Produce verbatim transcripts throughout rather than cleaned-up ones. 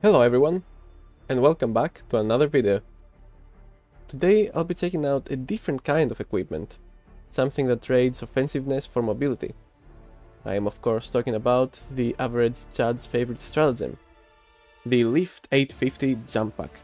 Hello everyone, and welcome back to another video. Today I'll be checking out a different kind of equipment, something that trades offensiveness for mobility. I am of course talking about the average Chad's favorite stratagem, the Lift eight fifty Jump Pack.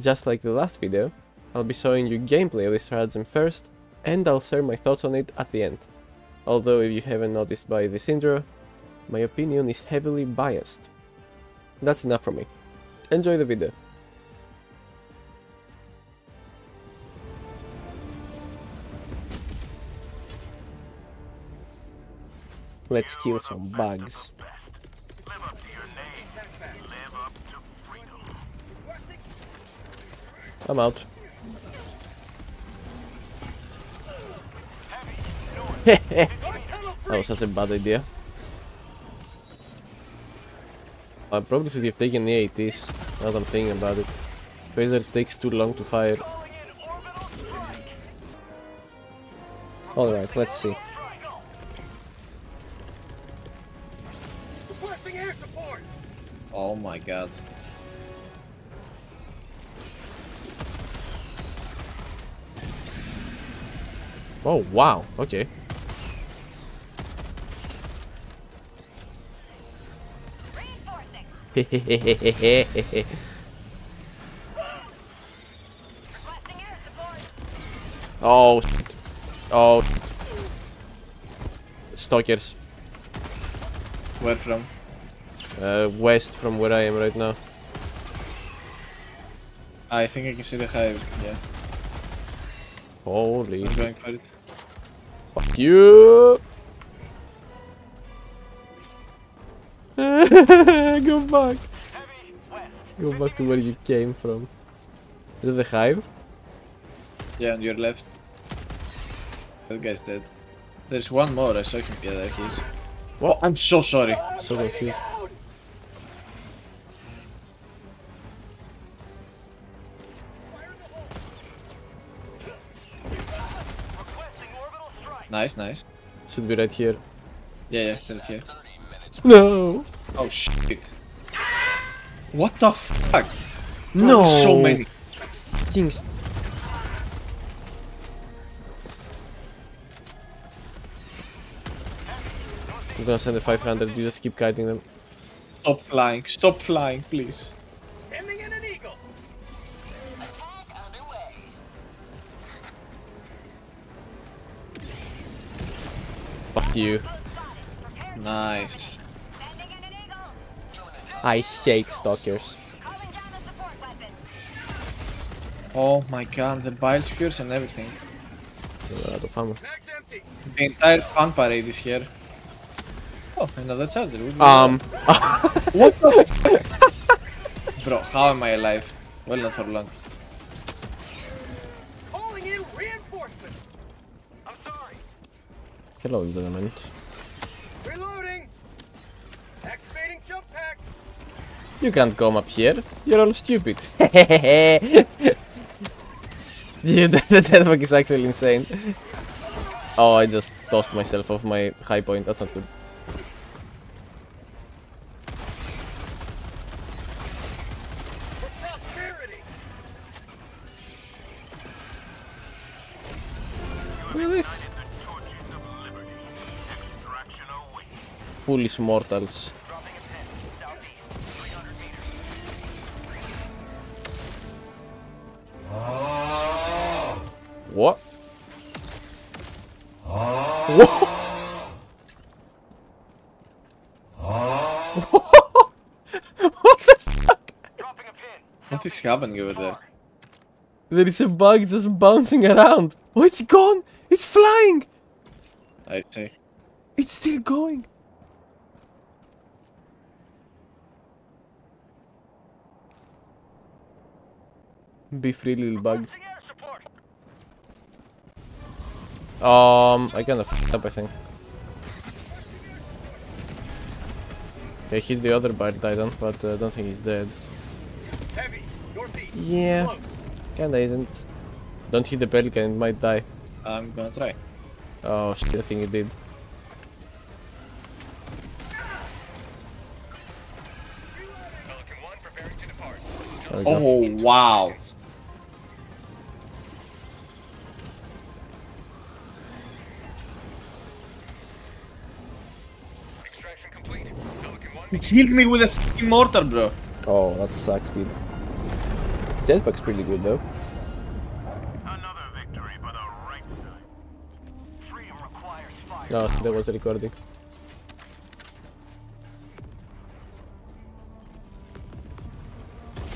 Just like the last video, I'll be showing you gameplay of this stratagem first, and I'll share my thoughts on it at the end. Although if you haven't noticed by this intro, my opinion is heavily biased. That's enough from me. Enjoy the video. Let's kill some bugs. I'm out. That was such a bad idea. I probably should have taken the ATs, now that I'm thinking about it. Phaser takes too long to fire. Alright, let's see. Oh my god. Oh wow, okay. Hehehehehehehe. Oh shit. Oh shit. Stalkers. Where from? Uh, west from where I am right now. I think I can see the hive, yeah. Holy. I'm going for it. Fuck you! Go back! Go back to where you came from. Is it the hive? Yeah, on your left. That guy's dead. There's one more, I saw him. Yeah, there he is. What? I'm so sorry. So confused. Nice, nice. Should be right here. Yeah, yeah, it's right here. No! Oh shit. What the fuck? No! Oh, so many things. I'm gonna send the five hundred, you just keep kiting them. Stop flying, stop flying, please. Sending in an eagle. Attack underway. Fuck you. Nice. I hate stalkers. Oh my god, the bile spears and everything. We're out of ammo. The entire fun parade is here. Oh, another charger. Um. What the fuck? Bro, how am I alive? Well, not for long. Calling in reinforcements. I'm sorry. Hello, gentlemen. Reloading. Activating jump pack. You can't come up here. You're all stupid. Dude, that jetpack is actually insane. Oh, I just tossed myself off my high point. That's not good. Look at this. Foolish mortals. What? What? What the fuck? What is happening over there? There is a bug just bouncing around. Oh, it's gone! It's flying! I see. It's still going. Be free, little bug. Um, I kinda fucked up, I think. Okay, hit the other Bile Titan, but I uh, don't think he's dead. Heavy, yeah, close. Kinda isn't. Don't hit the pelican, it might die. I'm gonna try. Oh shit, I think it did. There we go. Oh, wow. Extraction complete. You killed me with a fucking mortar, bro. Oh, that sucks, dude. Jetpack's pretty good, though. Another victory, but our right side. Freedom requires fire. No, there was a recording.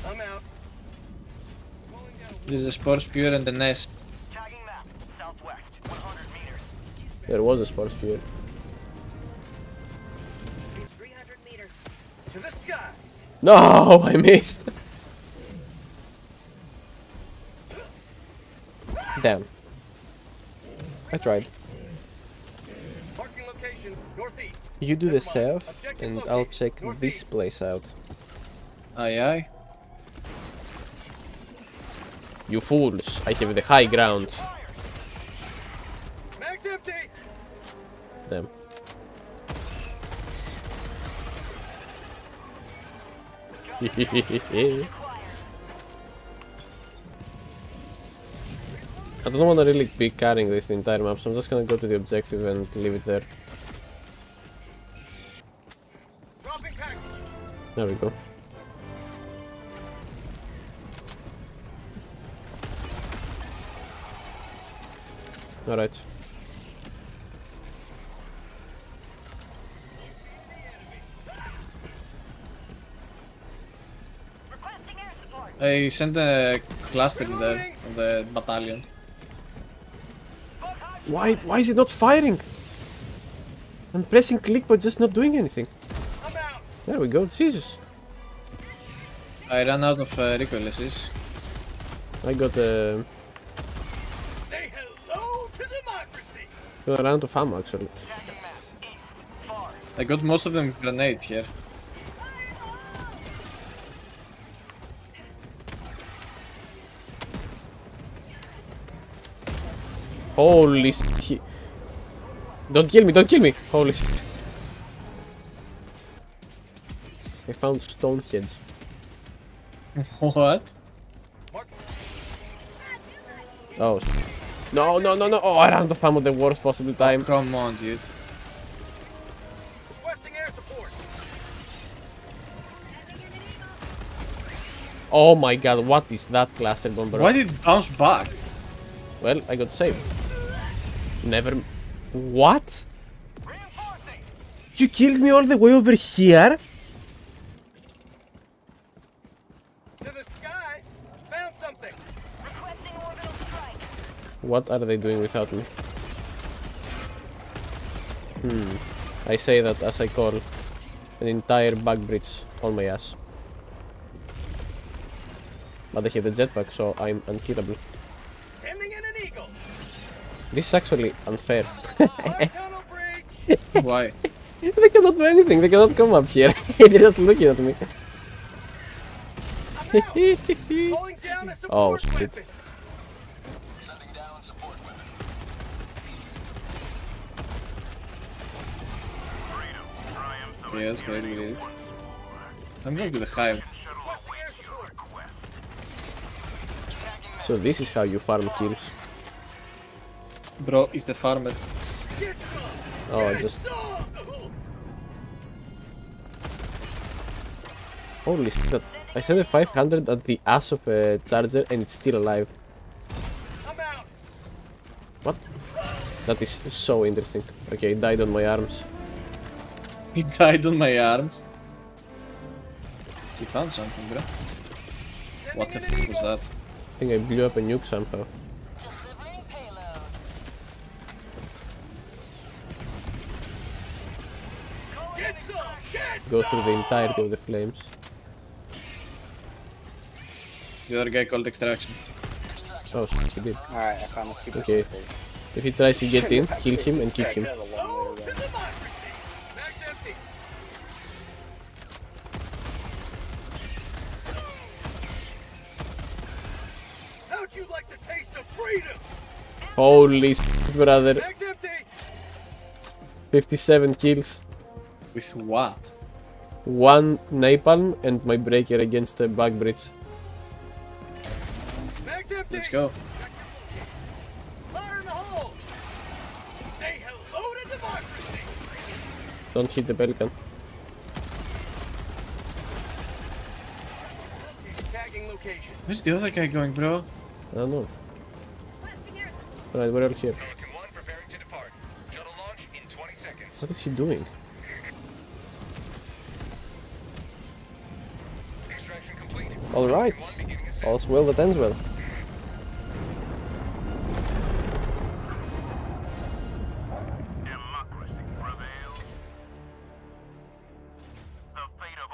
I'm out. This is a spore spear and the nest. Tagging map, southwest, one hundred meters. There was a spore spear. three hundred meters. To the skies. No, I missed. Damn. I tried. Parking location, northeast. You do the save, and I'll check northeast. This place out. Aye aye. You fools! I have the high ground. Max empty. Damn. I don't want to really be carrying this the entire map, so I'm just gonna go to the objective and leave it there. There we go. Alright. I sent a cluster there from the battalion. Why, why is it not firing? I'm pressing click but just not doing anything. There we go, Jesus. I ran out of uh, recoil assist. I got a... Uh, Say hello to democracy. Got a round of ammo actually. I got most of them grenades here. Holy shit. Don't kill me, don't kill me. Holy shit. I found stone heads. What? Oh. No, no, no, no. Oh, I ran out of ammo at the worst possible time. Come on, dude. Oh my god, what is that cluster bomber? Why did it bounce back? Well, I got saved. Never... What? You killed me all the way over here? To the skies. Found something. Requesting orbital strike. What are they doing without me? Hmm. I say that as I call an entire bug bridge on my ass. But I have a jetpack, so I'm unkillable. This is actually unfair. Why? They cannot do anything, they cannot come up here. They're just looking at me. Oh shit. Yes, great lead. I'm going to the hive. So this is how you farm kills. Bro, is the farmer. Oh, I just... Holy shit, I sent a five hundred at the ass of a charger and it's still alive. What? That is so interesting. Okay, it died on my arms. It died on my arms? He found something, bro. What the fuck was that? I think I blew up a nuke somehow. Go through the entirety of the flames. The other guy called extraction. Oh, shit, he did. Alright, I found a super. Okay. If he tries to get in, kill him and kick him. How'd you like the taste of freedom? Holy shit, brother. fifty-seven kills. With what? One napalm and my breaker against the back bridge. Let's go. Fire in the hole. Say hello to democracy. Don't hit the pelican. Where's the other guy going, bro? I don't know. Alright, we're all here. What is he doing? Alright. All's well that ends well.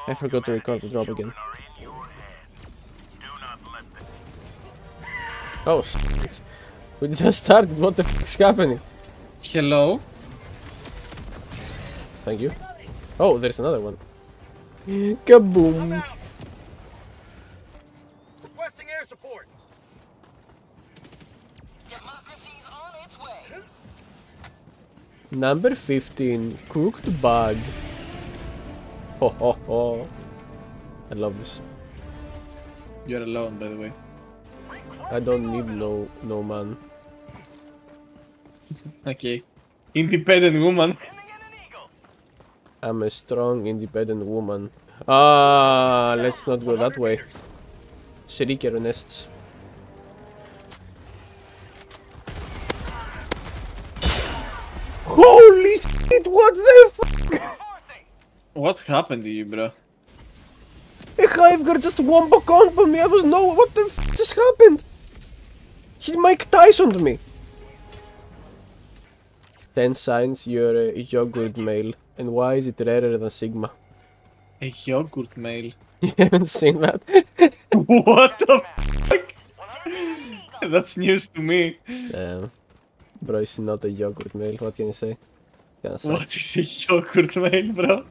I forgot to record the drop again. Oh shit. We just started, what the f is happening? Hello? Thank you. Oh, there's another one. Kaboom! Requesting air support. Democracy's on its way. Number fifteen, cooked bug. Ho ho ho. I love this. You're alone, by the way. I don't need no no man. Okay. Independent woman. I'm a strong, independent woman. Ah, let's not go that way. Shrieker nests. Holy shit, what the fuck? What happened to you, bro? A hiveguard just wombo combo me, I was no. What the fuck just happened? He Mike Tyson'd me. ten signs you're a yogurt male. And why is it rarer than Sigma? A yogurt male. You haven't seen that? What the fuck? That's news to me. Damn. Bro, it's not a yogurt male, what can you say? What is a yogurt male, bro?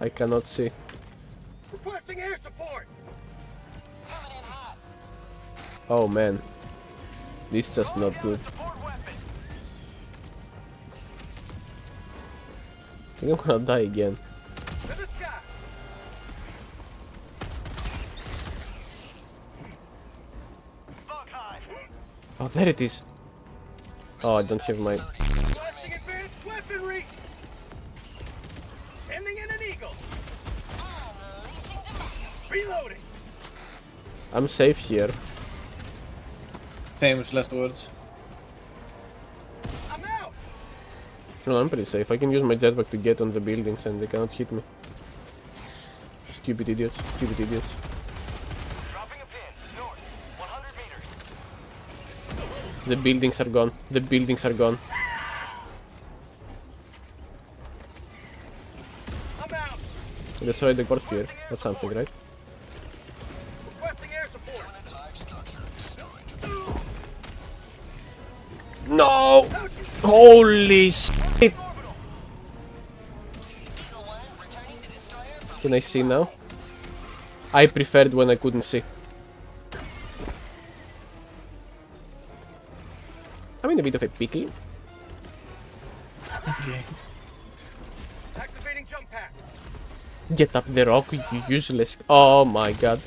I cannot see. Requesting air support. Coming in hot. Oh man. This is just not good. I think I'm gonna die again. Oh, there it is. Oh, I don't have my. I'm safe here. Famous last words. No, I'm pretty safe. I can use my jetpack to get on the buildings and they cannot hit me. Stupid idiots. Stupid idiots. Dropping a pin. North. one hundred meters. The buildings are gone. The buildings are gone. I'm out. Destroy the corpse here. That's something, right? Requesting air support. No! Holy shit! Can I see now? I preferred when I couldn't see. I'm in a bit of a pickle. Okay. Activating jump pack. Get up the rock, you useless. Oh my god.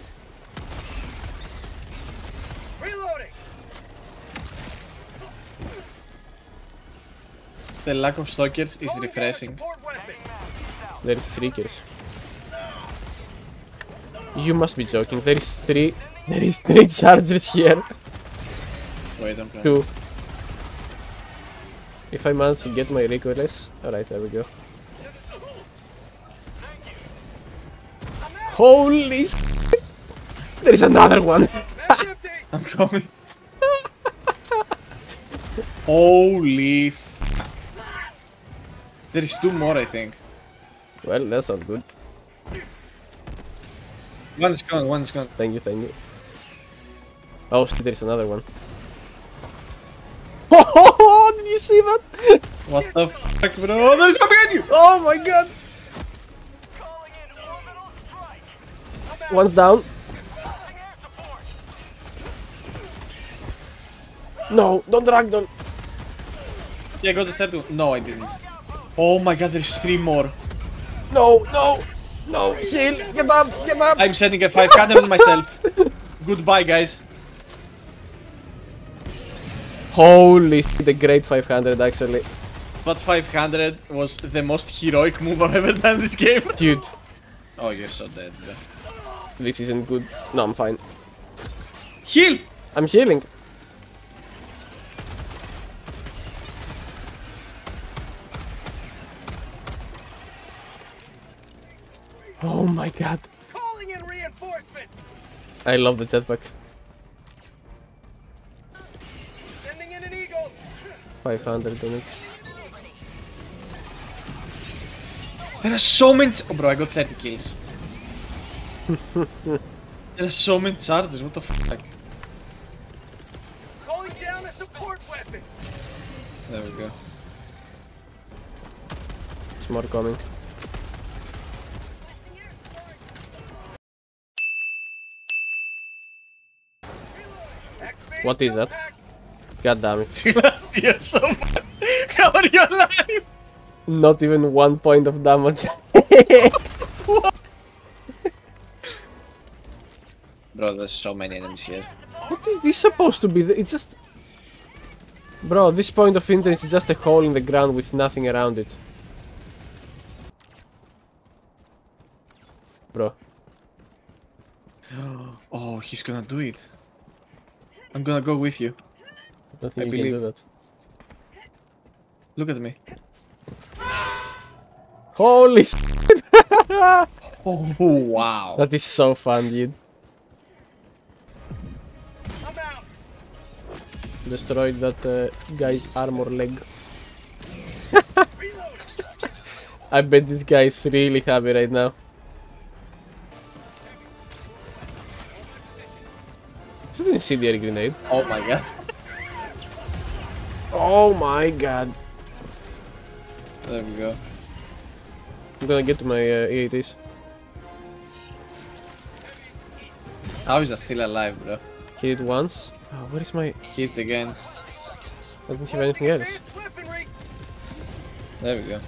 Reloading. The lack of stalkers is refreshing. There's shriekers. You must be joking. There is three. There is three chargers here. Wait, I'm playing. Two. If I manage to get my recoilless. Alright, there we go. Holy shit! There is another one! I'm coming. Holy fuck. There is two more, I think. Well, that's not good. One is gone, one is gone. Thank you, thank you. Oh, there's another one. Oh, did you see that? What the fuck, bro? There's one behind you! Oh my god! One's down. No, don't drag them. Yeah, go to the third one. No, I didn't. Oh my god, there's three more. No, no! No, heal! Get up! Get up! I'm sending a five cannon myself. Goodbye, guys. Holy shit, the great five hundred actually. That five hundred was the most heroic move I've ever done this game. Dude. Oh, you're so dead, bro. This isn't good. No, I'm fine. Heal! I'm healing. Oh my god. Calling in reinforcement. I love the jetpack. Sending in an eagle. five hundred damage. There are so many. Oh, bro, I got thirty kills. There are so many charges. What the fuck? Calling down a support weapon. There we go. There's more coming. What is that? God damn it. You're so bad. How are you alive? Not even one point of damage. What? Bro, there's so many enemies here. What is this supposed to be? It's just... Bro, this point of interest is just a hole in the ground with nothing around it. Bro. Oh, he's gonna do it. I'm gonna go with you. I don't think I you believe. Can do that. Look at me. Holy shit! Oh, wow. That is so fun, dude. I'm out. Destroyed that uh, guy's armor leg. I bet this guy is really happy right now. I didn't see the air grenade. Oh my god. Oh my god. There we go. I'm gonna get to my uh, E A Ts. How is I still alive, bro? Hit once. Oh, where is my... Hit again. I didn't have anything else. There we go.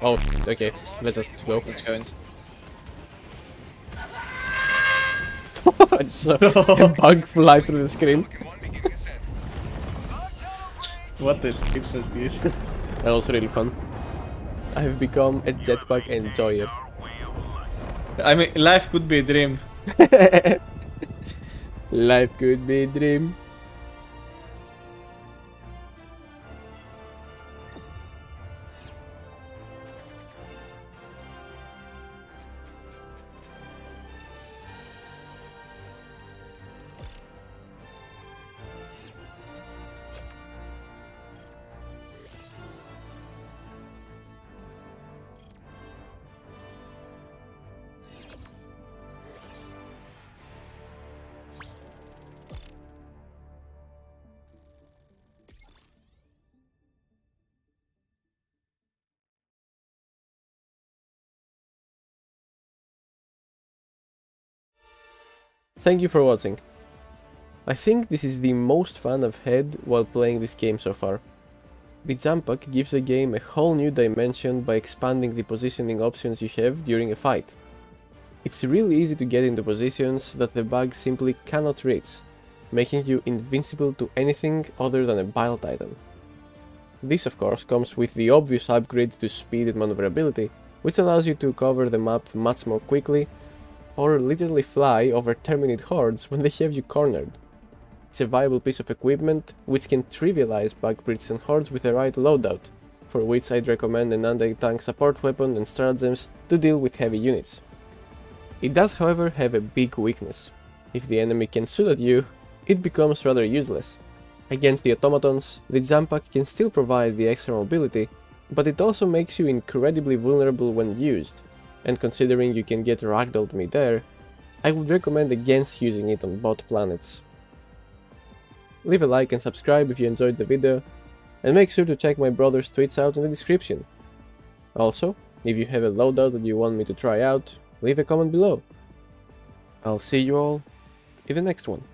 Oh, okay. Let's just go. Let's go in. I just saw a bug fly through the screen. What the shit was this? That was really fun. I have become a jetpack enjoyer. I mean, life could be a dream. Life could be a dream. Thank you for watching. I think this is the most fun I've had while playing this game so far. The jump pack gives the game a whole new dimension by expanding the positioning options you have during a fight. It's really easy to get into positions that the bug simply cannot reach, making you invincible to anything other than a Bile Titan. This of course comes with the obvious upgrade to speed and maneuverability, which allows you to cover the map much more quickly, or literally fly over terminate hordes when they have you cornered. It's a viable piece of equipment which can trivialize bug breaches and hordes with the right loadout, for which I'd recommend an anti-tank support weapon and stratagems to deal with heavy units. It does however have a big weakness. If the enemy can shoot at you, it becomes rather useless. Against the automatons, the jump pack can still provide the extra mobility, but it also makes you incredibly vulnerable when used, and considering you can get ragdolled mid-air, I would recommend against using it on bot planets. Leave a like and subscribe if you enjoyed the video, and make sure to check my brother's tweets out in the description. Also, if you have a loadout that you want me to try out, leave a comment below. I'll see you all in the next one.